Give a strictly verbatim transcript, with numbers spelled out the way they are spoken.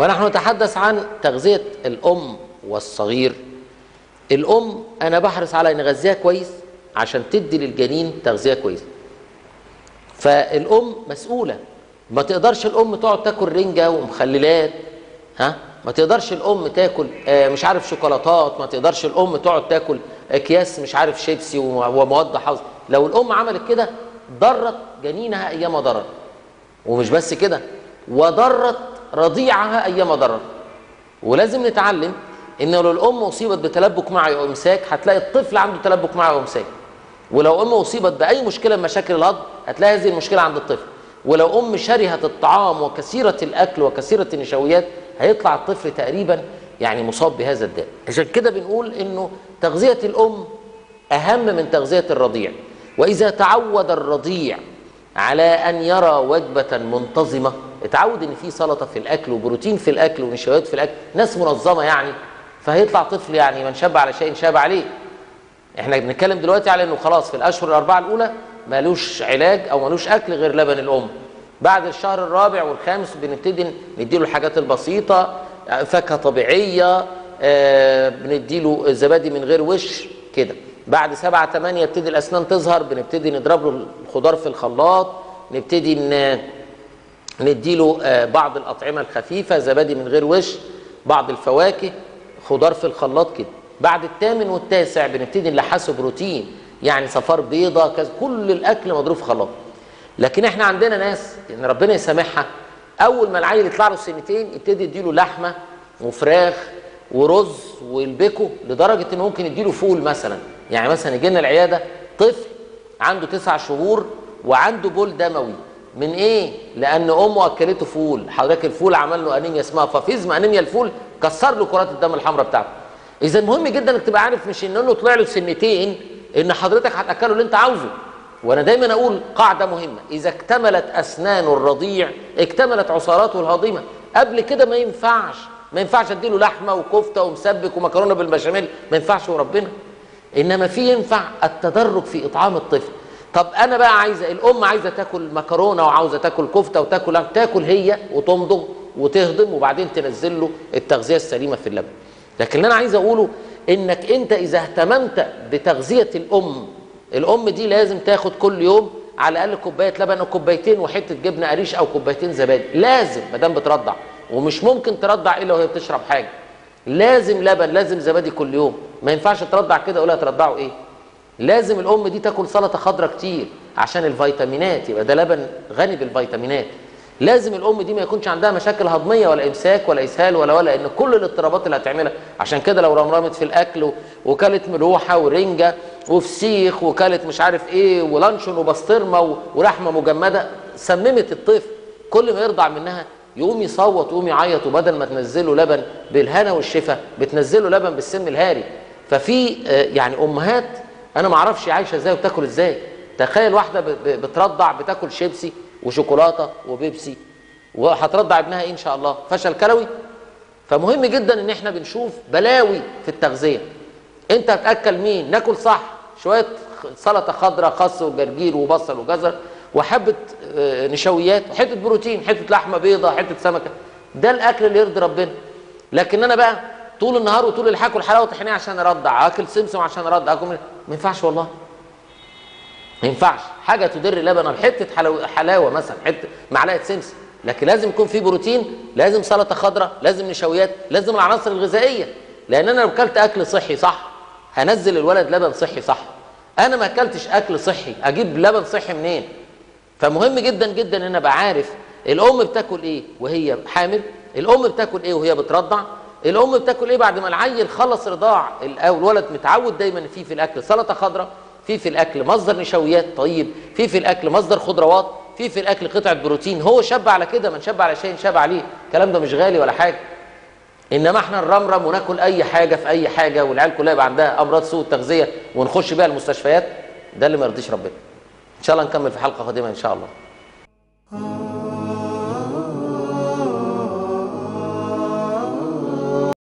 ونحن نتحدث عن تغذية الأم والصغير. الأم أنا بحرص على أن أغذيها كويس عشان تدي للجنين تغذية كويسة. فالأم مسؤولة، ما تقدرش الأم تقعد تاكل رنجة ومخللات، ها؟ ما تقدرش الأم تاكل مش عارف شوكولاتات، ما تقدرش الأم تقعد تاكل أكياس مش عارف شيبسي ومواد حافظة. لو الأم عملت كده ضرت جنينها أيما ضرت، ومش بس كده، وضرت رضيعها أيما ضرت. ولازم نتعلم إن لو الأم أصيبت بتلبك معي أو إمساك هتلاقي الطفل عنده تلبك معي أو إمساك. ولو أم أصيبت بأي مشكلة من مشاكل الهضم هتلاقي هذه المشكلة عند الطفل. ولو أم شرهة الطعام وكثيرة الأكل وكثيرة النشويات هيطلع الطفل تقريبا يعني مصاب بهذا الداء. عشان كده بنقول إنه تغذية الأم أهم من تغذية الرضيع. وإذا تعود الرضيع على أن يرى وجبة منتظمة، اتعود إن في سلطة في الأكل وبروتين في الأكل ونشويات في الأكل، ناس منظمة يعني، فهيطلع طفل يعني من شب على شيء شاب عليه. احنا بنتكلم دلوقتي على انه خلاص في الاشهر الاربعه الاولى مالوش علاج او مالوش اكل غير لبن الام. بعد الشهر الرابع والخامس بنبتدي نديله الحاجات البسيطه، فاكهه طبيعيه، آه بنديله زبادي من غير وش كده. بعد سبعه ثمانيه يبتدي الاسنان تظهر، بنبتدي نضرب له الخضار في الخلاط، نبتدي نديله آه بعض الاطعمه الخفيفه، زبادي من غير وش، بعض الفواكه، خضار في الخلاط كده. بعد الثامن والتاسع بنبتدي نلحسه بروتين، يعني صفار بيضه كذا، كل الاكل مضروب في خلاط. لكن احنا عندنا ناس ان ربنا يسامحها، اول ما العيل يطلع له سنتين يبتدي يديله لحمه وفراخ ورز ويلبكه، لدرجه انه ممكن يديله فول مثلا. يعني مثلا يجي لنا العياده طفل عنده تسع شهور وعنده بول دموي من ايه؟ لان امه اكلته فول. حضرتك الفول عمل له انيميا اسمها فافيزم، انيميا الفول كسر له كرات الدم الحمراء بتاعته. اذا مهم جدا انك تبقى عارف مش ان انه طلع له سنتين ان حضرتك هتاكله اللي انت عاوزه. وانا دايما اقول قاعده مهمه، اذا اكتملت اسنان الرضيع اكتملت عصاراته الهضيمه. قبل كده ما ينفعش، ما ينفعش اديله لحمه وكفته ومسبك ومكرونه بالبشاميل، ما ينفعش وربنا. انما في ينفع التدرج في اطعام الطفل. طب انا بقى عايزه الام عايزه تاكل مكرونه وعاوزه تاكل كفته وتاكل تاكل هي وتمضغ وتهضم وبعدين تنزل له التغذيه السليمه في اللبن. لكن اللي انا عايز اقوله انك انت اذا اهتممت بتغذيه الام، الام دي لازم تاخد كل يوم على الاقل كوبايه لبن او كوبايتين وحته جبنه قريش او كوبايتين زبادي، لازم ما دام بترضع، ومش ممكن ترضع الا وهي بتشرب حاجه. لازم لبن، لازم زبادي كل يوم، ما ينفعش ترضع كده اقول لها ترضعوا ايه؟ لازم الام دي تاكل سلطه خضراء كتير عشان الفيتامينات، يبقى ده لبن غني بالفيتامينات. لازم الام دي ما يكونش عندها مشاكل هضميه ولا امساك ولا اسهال ولا ولا ان كل الاضطرابات اللي هتعملها. عشان كده لو رمرمت في الاكل وكلت ملوحه ورنجه وفسيخ وكلت مش عارف ايه ولانشون وبسطرمه ولحمه مجمده، سممت الطفل. كل ما يرضع منها يقوم يصوت ويقوم يعيط، وبدل ما تنزله لبن بالهنا والشفا بتنزله لبن بالسم الهاري. ففي يعني امهات انا ما اعرفش عايشه ازاي وبتاكل ازاي. تخيل واحده بترضع بتاكل شيبسي وشوكولاته وبيبسي، وهترضع ابنها ايه ان شاء الله؟ فشل كلوي. فمهم جدا ان احنا بنشوف بلاوي في التغذيه. انت هتاكل مين؟ ناكل صح، شويه سلطه خضراء، خس وجرجير وبصل وجزر، وحبه نشويات، حته بروتين، حته لحمه بيضه، حته سمكه. ده الاكل اللي يرضي ربنا. لكن انا بقى طول النهار وطول الحاكل حلاوه طحينيه عشان ارضع، اكل سمسم عشان ارضع، اكل ما ينفعش والله. ما ينفعش حاجه تدر لبن بحته حلاوه، حلاوه مثلا حته معلقه سمسم. لكن لازم يكون في بروتين، لازم سلطه خضراء، لازم نشويات، لازم العناصر الغذائيه. لان انا لو اكلت اكل صحي صح هنزل الولد لبن صحي صح. انا ما اكلتش اكل صحي، اجيب لبن صحي منين؟ فمهم جدا جدا ان انا ابقى عارف الام بتاكل ايه وهي حامل، الام بتاكل ايه وهي بترضع، الام بتاكل ايه بعد ما العيل خلص رضاع. الولد متعود دايما ان في في الاكل سلطه خضراء، في في الاكل مصدر نشويات طيب، في في الاكل مصدر خضروات، في في الاكل قطعه بروتين. هو شاب على كده، من شاب على شيء شاب عليه. الكلام ده مش غالي ولا حاجه. انما احنا نرمرم وناكل اي حاجه في اي حاجه، والعيال كلها يبقى عندها امراض سوء التغذيه ونخش بيها المستشفيات، ده اللي ما يرضيش ربنا. ان شاء الله نكمل في حلقه قادمه ان شاء الله.